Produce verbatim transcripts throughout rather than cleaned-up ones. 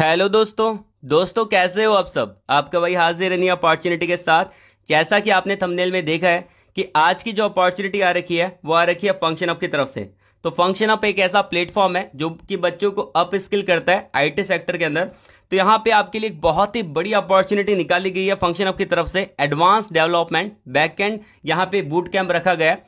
Hello दोस्तों दोस्तों कैसे हो आप सब। आपका भाई हाजिर है नई अपॉर्चुनिटी के साथ। जैसा कि आपने थंबनेल में देखा है कि आज की जो अपॉर्चुनिटी आ रखी है वो आ रखी है FunctionUp की तरफ से। तो FunctionUp एक ऐसा प्लेटफॉर्म है जो कि बच्चों को अप स्किल करता है आईटी सेक्टर के अंदर। तो यहाँ पे आपके लिए एक बहुत ही बड़ी अपॉर्चुनिटी निकाली गई है FunctionUp की तरफ से। एडवांस डेवलपमेंट बैकएंड यहाँ पे बूट कैंप रखा गया है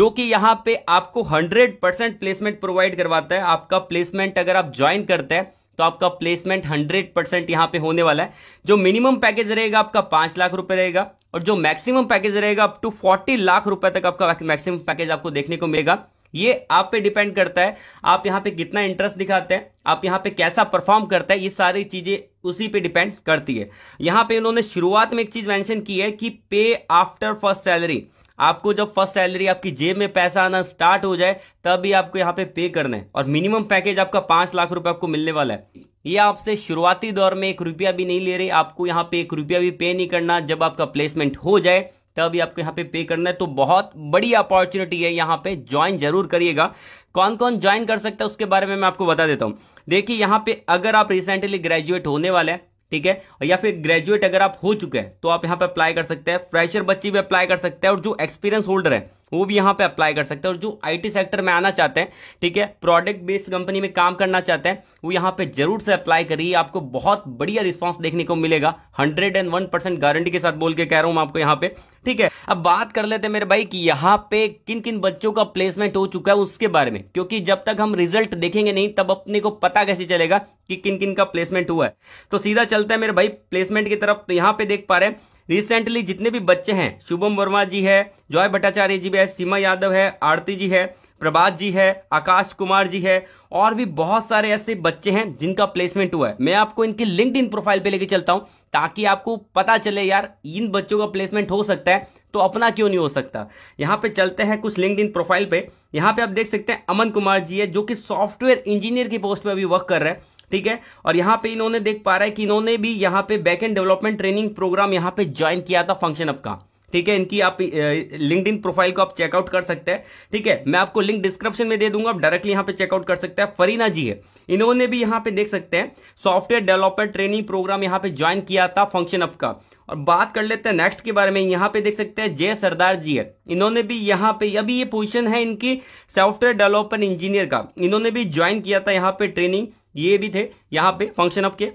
जो कि यहाँ पे आपको हंड्रेड परसेंट प्लेसमेंट प्रोवाइड करवाता है। आपका प्लेसमेंट अगर आप ज्वाइन करते हैं तो आपका प्लेसमेंट हंड्रेड परसेंट यहाँ पे होने वाला है। जो मिनिमम पैकेज रहेगा आपका पांच लाख रुपए रहेगा और जो मैक्सिमम पैकेज रहेगा अप टू फोर्टी लाख रुपए तक आपका मैक्सिमम पैकेज आपको देखने को मिलेगा। ये आप पे डिपेंड करता है, आप यहाँ पे कितना इंटरेस्ट दिखाते हैं, आप यहाँ पे कैसा परफॉर्म करता है, ये सारी चीजें उसी पे डिपेंड करती है। यहाँ पे उन्होंने शुरुआत में एक चीज मेंशन की है कि पे आफ्टर फर्स्ट सैलरी। आपको जब फर्स्ट सैलरी आपकी जेब में पैसा आना स्टार्ट हो जाए तभी आपको यहाँ पे पे करना है और मिनिमम पैकेज आपका पांच लाख रुपए आपको मिलने वाला है। ये आपसे शुरुआती दौर में एक रुपया भी नहीं ले रहे, आपको यहाँ पे एक रुपया भी पे नहीं करना। जब आपका प्लेसमेंट हो जाए तभी आपको यहाँ पे पे करना है। तो बहुत बड़ी अपॉर्चुनिटी है, यहाँ पे ज्वाइन जरूर करिएगा। कौन कौन ज्वाइन कर सकता है उसके बारे में मैं आपको बता देता हूँ। देखिए यहाँ पे अगर आप रिसेंटली ग्रेजुएट होने वाले हैं, ठीक है, या फिर ग्रेजुएट अगर आप हो चुके हैं तो आप यहाँ पे अप्लाई कर सकते हैं। फ्रेशर बच्चे भी अप्लाई कर सकते हैं और जो एक्सपीरियंस होल्डर है वो भी यहाँ पे अप्लाई कर सकते हैं। और जो आईटी सेक्टर में आना चाहते हैं, ठीक है, प्रोडक्ट बेस्ड कंपनी में काम करना चाहते हैं, वो यहाँ पे जरूर से अप्लाई करिए। आपको बहुत बढ़िया रिस्पांस देखने को मिलेगा, hundred and one percent guarantee के साथ बोल के कह रहा हूँ आपको यहाँ पे, ठीक है। अब बात कर लेते हैं मेरे भाई कि यहाँ पे किन किन बच्चों का प्लेसमेंट हो चुका है उसके बारे में, क्योंकि जब तक हम रिजल्ट देखेंगे नहीं तब अपने को पता कैसे चलेगा कि किन किन का प्लेसमेंट हुआ है। तो सीधा चलता है मेरे भाई प्लेसमेंट की तरफ। तो यहाँ पे देख पा रहे हैं रिसेंटली जितने भी बच्चे हैं, शुभम वर्मा जी है, जॉय भट्टाचार्य जी है, सीमा यादव है, आरती जी है, प्रभात जी है, आकाश कुमार जी है, और भी बहुत सारे ऐसे बच्चे हैं जिनका प्लेसमेंट हुआ है। मैं आपको इनके लिंक्डइन प्रोफाइल पे लेके चलता हूं ताकि आपको पता चले यार इन बच्चों का प्लेसमेंट हो सकता है तो अपना क्यों नहीं हो सकता। यहाँ पे चलते हैं कुछ लिंक्डइन प्रोफाइल पे। यहाँ पे आप देख सकते हैं अमन कुमार जी है जो कि सॉफ्टवेयर इंजीनियर की पोस्ट पे अभी वर्क कर रहे हैं, ठीक है। और यहाँ पे इन्होंने देख पा रहा है कि इन्होंने भी यहाँ पे बैकएंड डेवलपमेंट ट्रेनिंग प्रोग्राम यहाँ पे ज्वाइन किया था FunctionUp का, ठीक है। इनकी आप लिंक्डइन प्रोफाइल को आप चेकआउट कर सकते हैं, ठीक है। मैं आपको लिंक डिस्क्रिप्शन में दे दूंगा, आप डायरेक्टली यहाँ पे चेकआउट कर सकते हैं। फरीना जी है, इन्होंने भी यहाँ पे देख सकते हैं सॉफ्टवेयर डेवलपर ट्रेनिंग प्रोग्राम यहाँ पे ज्वाइन किया था FunctionUp का। और बात कर लेते हैं नेक्स्ट के बारे में। यहाँ पे देख सकते हैं जय सरदार जी है, इन्होंने भी यहाँ पे अभी ये पोजिशन है इनकी सॉफ्टवेयर डेवलपर इंजीनियर का, इन्होंने भी ज्वाइन किया था यहाँ पे ट्रेनिंग। ये भी थे यहाँ पे FunctionUp के।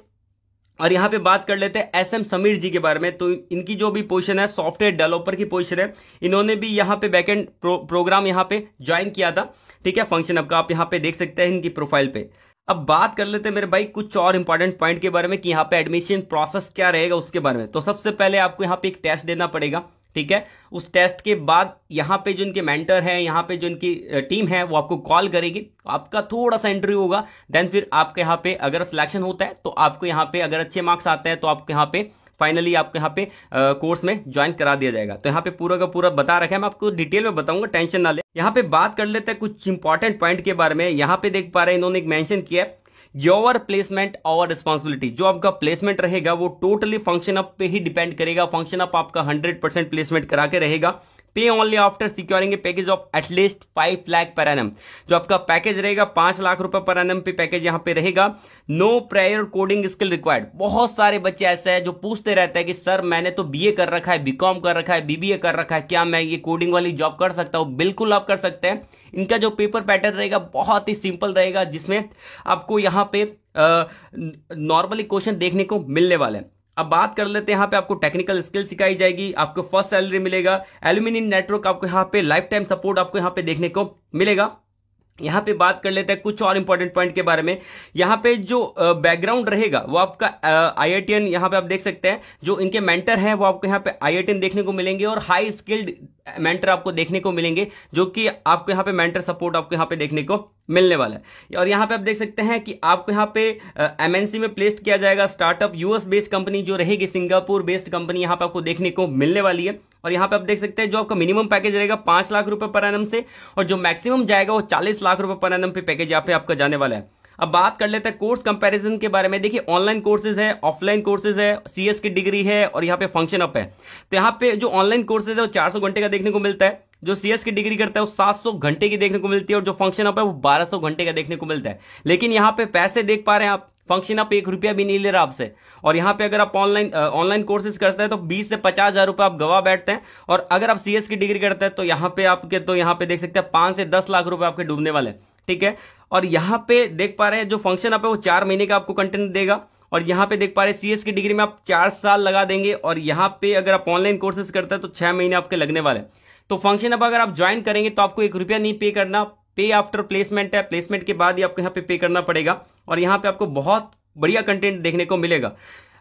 और यहाँ पे बात कर लेते हैं एस एम समीर जी के बारे में। तो इनकी जो भी पोजीशन है सॉफ्टवेयर डेवलपर की पोजीशन है, इन्होंने भी यहाँ पे बैकएंड प्रो, प्रोग्राम यहाँ पे ज्वाइन किया था, ठीक है, FunctionUp का। आप यहाँ पे देख सकते हैं इनकी प्रोफाइल पे। अब बात कर लेते हैं मेरे भाई कुछ और इंपॉर्टेंट पॉइंट के बारे में कि यहाँ पे एडमिशन प्रोसेस क्या रहेगा उसके बारे में। तो सबसे पहले आपको यहाँ पे एक टेस्ट देना पड़ेगा, ठीक है। उस टेस्ट के बाद यहाँ पे जो इनके मेंटर है, यहाँ पे जो इनकी टीम है, वो आपको कॉल करेगी, आपका थोड़ा सा इंटरव्यू होगा, देन फिर आपके यहाँ पे अगर सिलेक्शन होता है तो आपको यहाँ पे अगर अच्छे मार्क्स आते हैं तो आपके यहाँ पे फाइनली आपको यहाँ पे कोर्स में ज्वाइन करा दिया जाएगा। तो यहाँ पे पूरा का पूरा बता रखा है, मैं आपको डिटेल में बताऊंगा, टेंशन ना ले। यहाँ पे बात कर लेते हैं कुछ इंपॉर्टेंट पॉइंट के बारे में। यहाँ पे देख पा रहे हैं इन्होंने एक मेंशन किया है योर प्लेसमेंट और रिस्पॉन्सिबिलिटी। जो आपका प्लेसमेंट रहेगा वो टोटली FunctionUp पे ही डिपेंड करेगा। FunctionUp आपका हंड्रेड परसेंट प्लेसमेंट करा के रहेगा। Pay only after securing a package of at least five lakh per annum. जो आपका पैकेज रहेगा पांच लाख रुपए पर एनम पे पैकेज यहाँ पे रहेगा। No prior coding skill required. बहुत सारे बच्चे ऐसे हैं जो पूछते रहते हैं कि सर मैंने तो बीए कर रखा है, बीकॉम कर रखा है, बीबीए कर रखा है, क्या मैं ये कोडिंग वाली जॉब कर सकता हूँ? बिल्कुल आप कर सकते हैं। इनका जो पेपर पैटर्न रहेगा बहुत ही सिंपल रहेगा, जिसमें आपको यहाँ पे नॉर्मली क्वेश्चन देखने को मिलने वाले हैं। अब बात कर लेते हैं यहाँ पे आपको टेक्निकल स्किल सिखाई जाएगी, आपको फर्स्ट सैलरी मिलेगा, एल्यूमिनियम नेटवर्क आपको यहाँ पे लाइफ टाइम सपोर्ट आपको यहाँ पे देखने को मिलेगा। यहाँ पे बात कर लेते हैं कुछ और इंपॉर्टेंट पॉइंट के बारे में। यहाँ पे जो बैकग्राउंड रहेगा वो आपका आईआईटीएन, यहाँ पे आप देख सकते हैं जो इनके मेंटर हैं वो आपको यहाँ पे आईआईटीएन देखने को मिलेंगे और हाई स्किल्ड मेंटर आपको देखने को मिलेंगे, जो कि आपको यहाँ पे मेंटर सपोर्ट आपको यहाँ पे देखने को मिलने वाला है। और यहाँ पे आप देख सकते हैं कि आपको यहाँ पे एमएनसी में प्लेस्ड किया जाएगा। स्टार्टअप यूएस बेस्ड कंपनी जो रहेगी, सिंगापुर बेस्ड कंपनी यहाँ पे आपको देखने को मिलने वाली है। और यहाँ पे आप देख सकते हैं जो आपका मिनिमम पैकेज रहेगा पांच लाख रुपए पर एनम से और जो मैक्सिमम जाएगा वो चालीस लाख रुपए पर एनम पे पैकेज यहाँ पे आपका जाने वाला है। अब बात कर लेते हैं कोर्स कंपैरिजन के बारे में। देखिए ऑनलाइन कोर्सेज है, ऑफलाइन कोर्सेज है, सीएस की डिग्री है और यहाँ पे FunctionUp है। तो यहाँ पे जो ऑनलाइन कोर्सेज है वो चार सौ घंटे का देखने को मिलता है, जो सीएस की डिग्री करता है वो सात सौ घंटे की देखने को मिलती है और जो FunctionUp है वो बारह सौ घंटे का देखने को मिलता है। लेकिन यहाँ पे पैसे देख पा रहे हैं आप FunctionUp एक रुपया भी नहीं ले रहा आपसे। और यहाँ पे अगर आप ऑनलाइन ऑनलाइन कोर्सेज करते हैं तो बीस से पचास हजार रुपये आप गवा बैठते हैं। और अगर आप सीएस की डिग्री करते हैं तो यहाँ पे आपके तो यहाँ पे देख सकते हैं पांच से दस लाख रुपए आपके डूबने वाले, ठीक है। और यहाँ पे देख पा रहे हैं जो FunctionUp है वो चार महीने का आपको कंटेंट देगा। और यहाँ पे देख पा रहे हैं सीएस की डिग्री में आप चार साल लगा देंगे। और यहाँ पे अगर आप ऑनलाइन कोर्सेज करते हैं तो छह महीने आपके लगने वाले। तो FunctionUp अगर आप ज्वाइन करेंगे तो आपको एक रुपया नहीं पे करना, पे आफ्टर प्लेसमेंट है, प्लेसमेंट के बाद ही आपको यहाँ पे पे करना पड़ेगा। और यहाँ पे आपको बहुत बढ़िया कंटेंट देखने को मिलेगा।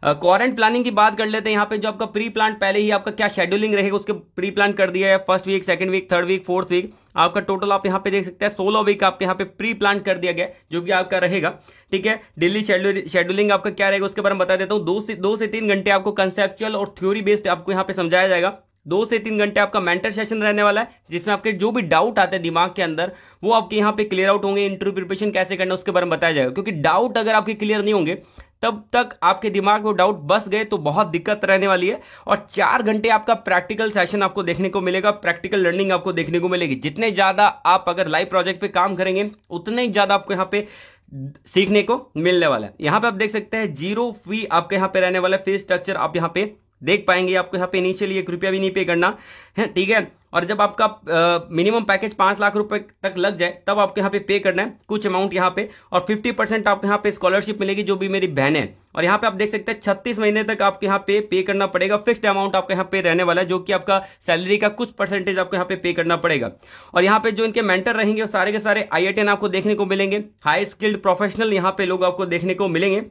करंट uh, प्लानिंग की बात कर लेते हैं। यहाँ पे जो आपका प्री प्लान पहले ही आपका क्या शेड्यूलिंग रहेगा उसके प्री प्लान कर दिया है। First week, second week, third week, fourth week, आपका टोटल आप यहाँ पे देख सकते हैं सोलह वीक आपके यहाँ पे प्री प्लान कर दिया गया जो कि आपका रहेगा, ठीक है। डेली शेड्यूलिंग आपका क्या रहेगा उसके बारे में बता देता हूँ। दो से दो से तीन घंटे आपको कंसेप्चुअल और थ्योरी बेस्ड आपको यहाँ पे समझाया जाएगा। दो से तीन घंटे आपका मेंटर सेशन रहने वाला है जिसमें आपके जो भी डाउट आते हैं दिमाग के अंदर वो आपके यहाँ पे क्लियर आउट होंगे। इंटरव्यू प्रिपरेशन कैसे करना उसके बारे में बताया जाएगा, क्योंकि डाउट अगर आपके क्लियर नहीं होंगे तब तक आपके दिमाग में डाउट बस गए तो बहुत दिक्कत रहने वाली है। और चार घंटे आपका प्रैक्टिकल सेशन आपको देखने को मिलेगा, प्रैक्टिकल लर्निंग आपको देखने को मिलेगी। जितने ज्यादा आप अगर लाइव प्रोजेक्ट पे काम करेंगे उतने ही ज्यादा आपको यहाँ पे सीखने को मिलने वाला है। यहाँ पे आप देख सकते हैं जीरो फी आपके यहाँ पे रहने वाला है। फी स्ट्रक्चर आप यहाँ पे देख पाएंगे। आपको यहाँ पे इनिशियली एक रुपया भी नहीं पे करना है, ठीक है। और जब आपका मिनिमम पैकेज पांच लाख रुपए तक लग जाए तब आपको यहाँ पे पे करना है कुछ अमाउंट यहाँ पे। और पचास परसेंट आपको यहाँ पे स्कॉलरशिप मिलेगी जो भी मेरी बहनें। और यहाँ पे आप देख सकते हैं छत्तीस महीने तक आपके यहाँ पे पे करना पड़ेगा। फिक्स्ड अमाउंट आपके यहाँ पे रहने वाला है जो कि आपका सैलरी का कुछ परसेंटेज आपको यहाँ पे पे करना पड़ेगा। और यहाँ पे जो इनके मेंटर रहेंगे वो सारे के सारे आई आई टी एन आपको देखने को मिलेंगे। हाई स्किल्ड प्रोफेशनल यहाँ पे लोग आपको देखने को मिलेंगे।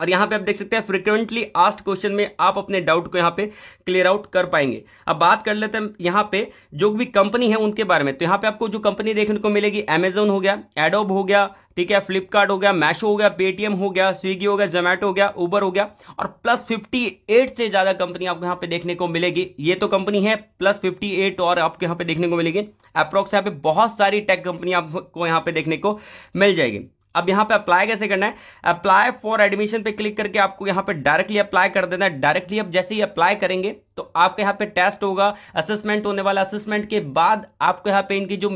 और यहाँ पे आप देख सकते हैं फ्रिक्वेंटली आस्क्ड क्वेश्चन में आप अपने डाउट को यहाँ पे क्लियर आउट कर पाएंगे। अब बात कर लेते हैं यहाँ पे जो भी कंपनी है उनके बारे में। तो यहाँ पे आपको जो कंपनी देखने को मिलेगी Amazon हो गया, एडोब हो गया, ठीक है, फ्लिपकार्ट हो गया, मैशो हो गया, पेटीएम हो गया, स्विगी हो गया, जोमेटो हो गया, उबर हो गया। और प्लस फिफ्टी एट से ज्यादा कंपनी आपको यहाँ पे देखने को मिलेगी। ये तो कंपनी है, प्लस फिफ्टी एट और आपको यहाँ पे देखने को मिलेगी। अप्रोक्स यहाँ पे बहुत सारी टेक कंपनी आपको यहाँ पे देखने को मिल जाएगी। अब यहाँ पे अप्लाई कैसे करना है? अप्लाई फॉर एडमिशन पे क्लिक करके आपको यहाँ पे डायरेक्टली अप्लाई कर देना है। डायरेक्टली आप जैसे ही अप्लाई करेंगे तो आपके यहाँ पे टेस्ट होगा, असेसमेंट होने वाला। असेसमेंट के बाद आपको यहाँ पे इनकी जो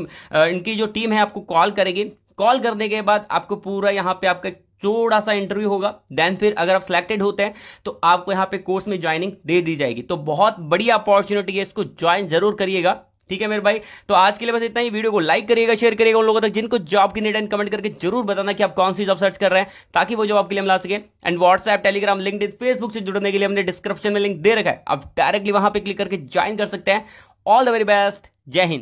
इनकी जो टीम है आपको कॉल करेगी। कॉल करने के बाद आपको पूरा यहाँ पे आपका थोड़ा सा इंटरव्यू होगा। देन फिर अगर आप सिलेक्टेड होते हैं तो आपको यहाँ पे कोर्स में ज्वाइनिंग दे दी जाएगी। तो बहुत बढ़िया अपॉर्चुनिटी है, इसको ज्वाइन जरूर करिएगा, ठीक है मेरे भाई। तो आज के लिए बस इतना ही। वीडियो को लाइक करिएगा, शेयर करिएगा उन लोगों तक जिनको जॉब की नीड है। कमेंट करके जरूर बताना कि आप कौन सी जॉब सर्च कर रहे हैं ताकि वो जॉब आपके लिए हम ला सके। And WhatsApp, Telegram, LinkedIn, Facebook से जुड़ने के लिए हमने डिस्क्रिप्शन में लिंक दे रखा है, आप डायरेक्टली वहां पर क्लिक करके ज्वाइन कर सकते हैं। ऑल द वेरी बेस्ट, जय हिंद।